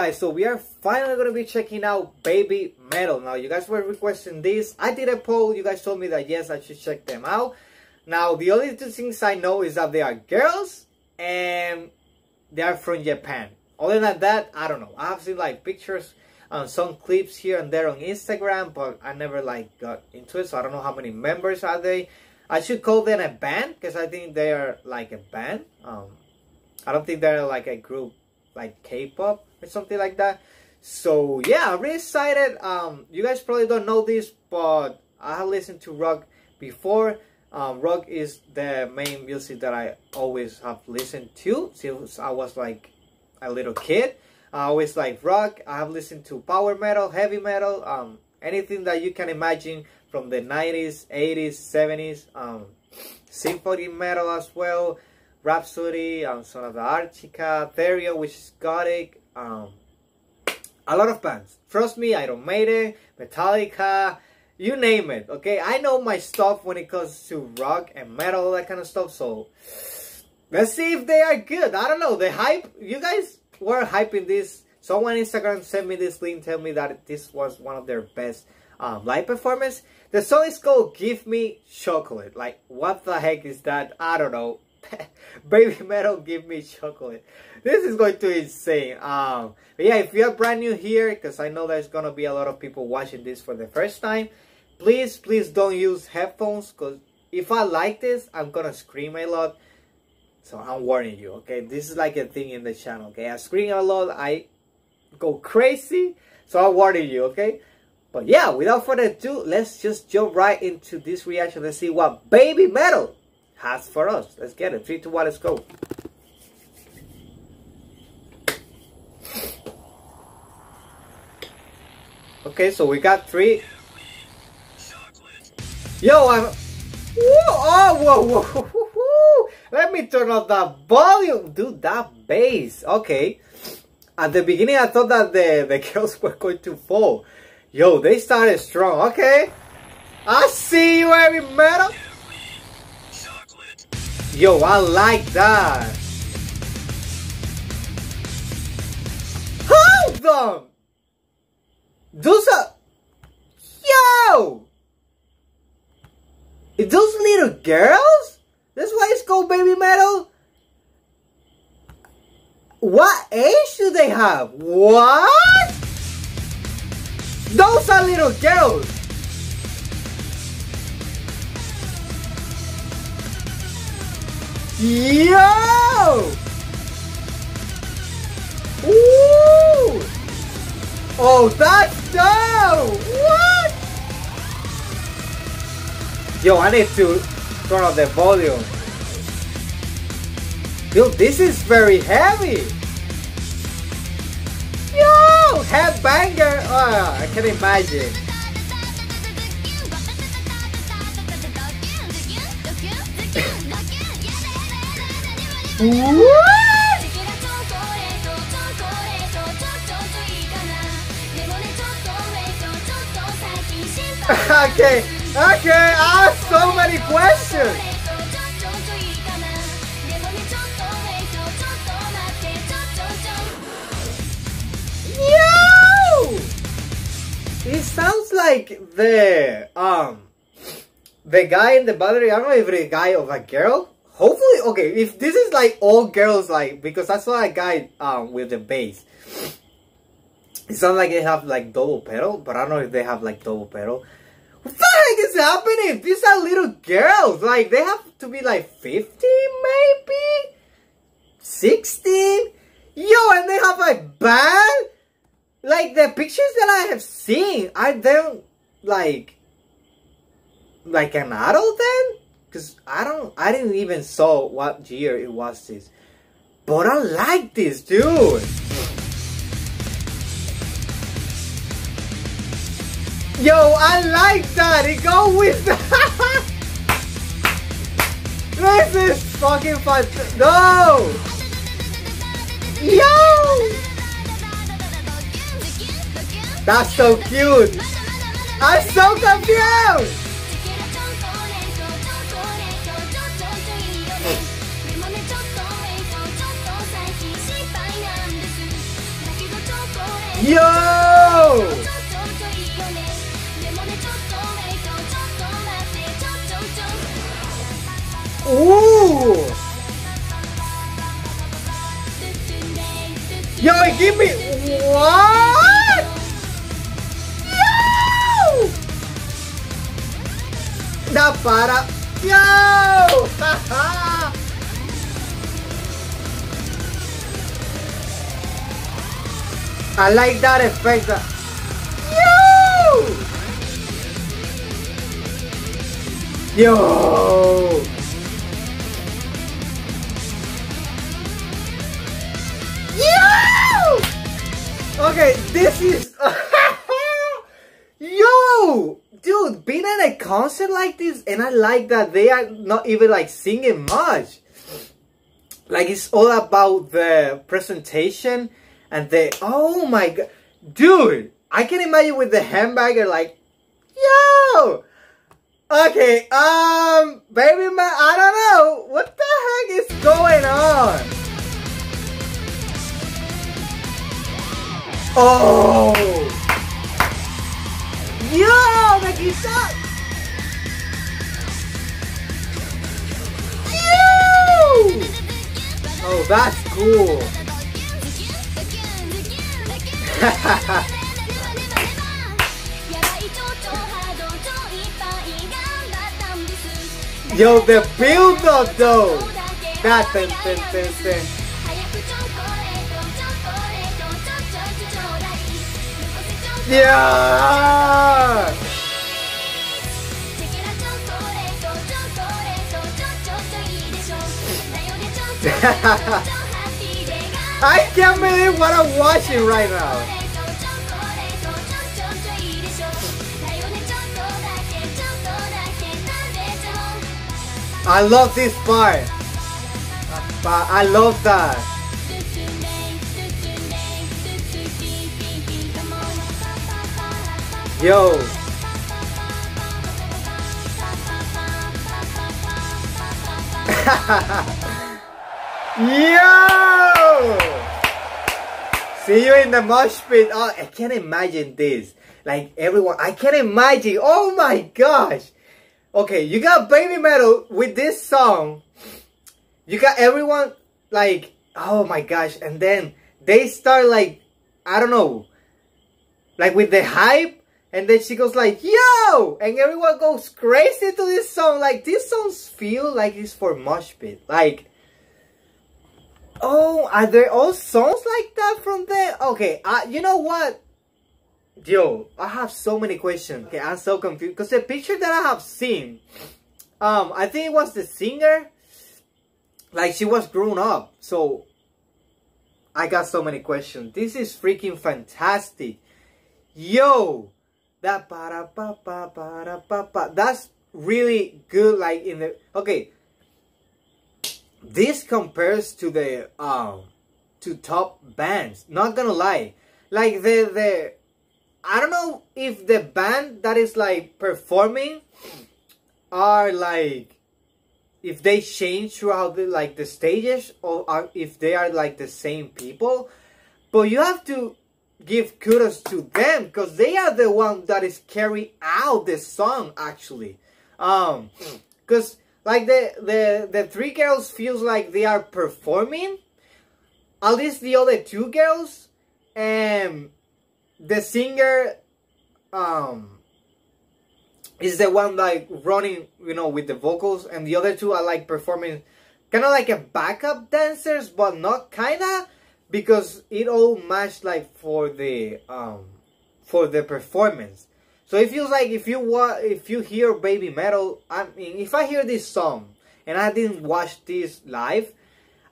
guys, so we are finally going to be checking out BABYMETAL. Now, you guys were requesting this. I did a poll. You guys told me that, yes, I should check them out. Now, the only two things I know is that they are girls and they are from Japan. Other than that, I don't know. I have seen, like, pictures and some clips here and there on Instagram, but I never, like, got into it. So, I don't know how many members are they. I should call them a band because I think they are, like, a band. I don't think they're, like, a group, like K-pop or something like that. So yeah, I'm really excited. You guys probably don't know this, but I have listened to rock before. Rock is the main music that I always have listened to since I was like a little kid. I always like rock. I have listened to power metal, heavy metal, anything that you can imagine from the 90s, 80s, 70s, symphony metal as well. Rhapsody, Sonata Arctica, Theriot, which is gothic, a lot of bands. Trust me, Iron Maiden, Metallica, you name it, okay? I know my stuff when it comes to rock and metal, all that kind of stuff, so let's see if they are good. I don't know, the hype, you guys were hyping this. Someone on Instagram sent me this link, tell me that this was one of their best live performance. The song is called Give Me Chocolate. Like, what the heck is that? I don't know. BABYMETAL, Give Me Chocolate. This is going to be insane. But yeah, if you're brand new here, because I know there's gonna be a lot of people watching this for the first time, please don't use headphones, because if I like this, I'm gonna scream a lot. So I'm warning you, okay? This is like a thing in the channel, okay? I scream a lot, I go crazy, so I'm warning you, okay? But yeah, without further ado, let's just jump right into this reaction and see what BABYMETAL has for us. Let's get it. 3, 2, 1, let's go. Okay, so we got 3. Yo, I'm. Whoa, oh, whoa, whoa, whoa, whoa. Let me turn off that volume, dude. That bass. Okay. At the beginning, I thought that the girls were going to fall. Yo, they started strong. Okay. I see you, BABYMETAL. Yo, I like that. Hold on. Those are... Yo! Is those little girls? That's why it's called BABYMETAL? What age do they have? What? Those are little girls. Yo! Ooh! Oh, that's dope! What? Yo, I need to turn up the volume. Yo, this is very heavy. Yo! Headbanger! Oh, I can imagine. What? Okay, okay, I have so many questions. Yo! It sounds like the guy in the battery. I don't know if it's a guy or a girl. Hopefully, okay, if this is like all girls, like, because I saw a guy with the bass. It sounds like they have like double pedal, but I don't know if they have like double pedal. What the heck is happening? These are little girls. Like, they have to be like 15 maybe? 16? Yo, and they have a band? Like, the pictures that I have seen, are they like an adult then? Because I didn't even saw what year it was this. But I like this, dude. Yo, I like that. It goes with that. This is fucking fun. No. Yo. That's so cute. I'm so confused. Yo! Ooh! Yo, give me what? Yo! Da para. Yo! Haha! I like that effect. Yo! Yo! Yo! Okay, this is... Yo! Dude, being at a concert like this, and I like that they are not even like singing much. Like, it's all about the presentation. And they, oh my god, dude, I can imagine with the hamburger, like, yo, okay, baby, man, I don't know, what the heck is going on? Oh, yo, the guitar, yo, oh, that's cool. Yo, the build up though. That thing. Yeah. I can't believe what I'm watching right now. I love this part. I love that. Yo. Yo. See you in the mosh pit. Oh, I can't imagine this. Like everyone, I can't imagine. Oh my gosh. Okay, you got BABYMETAL with this song. You got everyone like, oh my gosh. And then they start like, I don't know, like with the hype. And then she goes like, yo. And everyone goes crazy to this song. Like this song feels like it's for mosh pit. Like, oh, are there all songs like that from there? Okay, you know what? Yo, I have so many questions. Okay, I'm so confused. Because the picture that I have seen, I think it was the singer. Like, she was grown up. So, I got so many questions. This is freaking fantastic. Yo, that para-pa-pa-pa-pa-pa. That's really good, like, in the... Okay. This compares to the to top bands, not gonna lie. Like the I don't know if the band that is like performing are like if they change throughout the like the stages or are, if they are like the same people, but you have to give kudos to them because they are the one that is carrying out the song actually, because like the three girls feels like they are performing, at least the other two girls, and the singer is the one like running, you know, with the vocals, and the other two are like performing kind of like a backup dancers, but not kinda, because it all matched like for the performance. So it feels like if you hear BABYMETAL, I mean, if I hear this song and I didn't watch this live,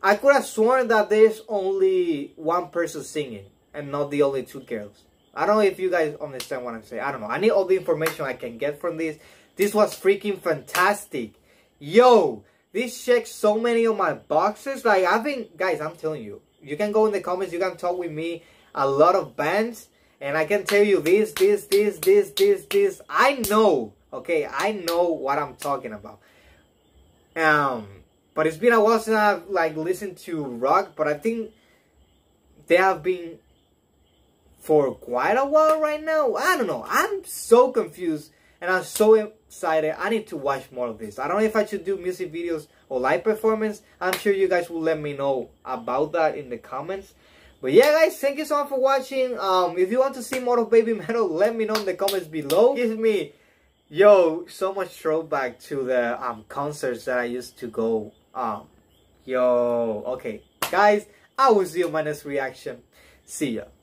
I could have sworn that there's only one person singing and not the only two girls. I don't know if you guys understand what I'm saying. I don't know. I need all the information I can get from this. This was freaking fantastic. Yo, this checks so many of my boxes. Like, I think, guys, I'm telling you, you can go in the comments. You can talk with me a lot of bands. And I can tell you this. I know, okay? I know what I'm talking about. But it's been a while since I've, like, listened to rock. But I think they have been for quite a while right now. I don't know. I'm so confused and I'm so excited. I need to watch more of this. I don't know if I should do music videos or live performance. I'm sure you guys will let me know about that in the comments. But yeah, guys, thank you so much for watching. If you want to see more of BABYMETAL, let me know in the comments below. Give me, yo, so much throwback to the concerts that I used to go. Okay, guys, I will see you in my next reaction. See ya.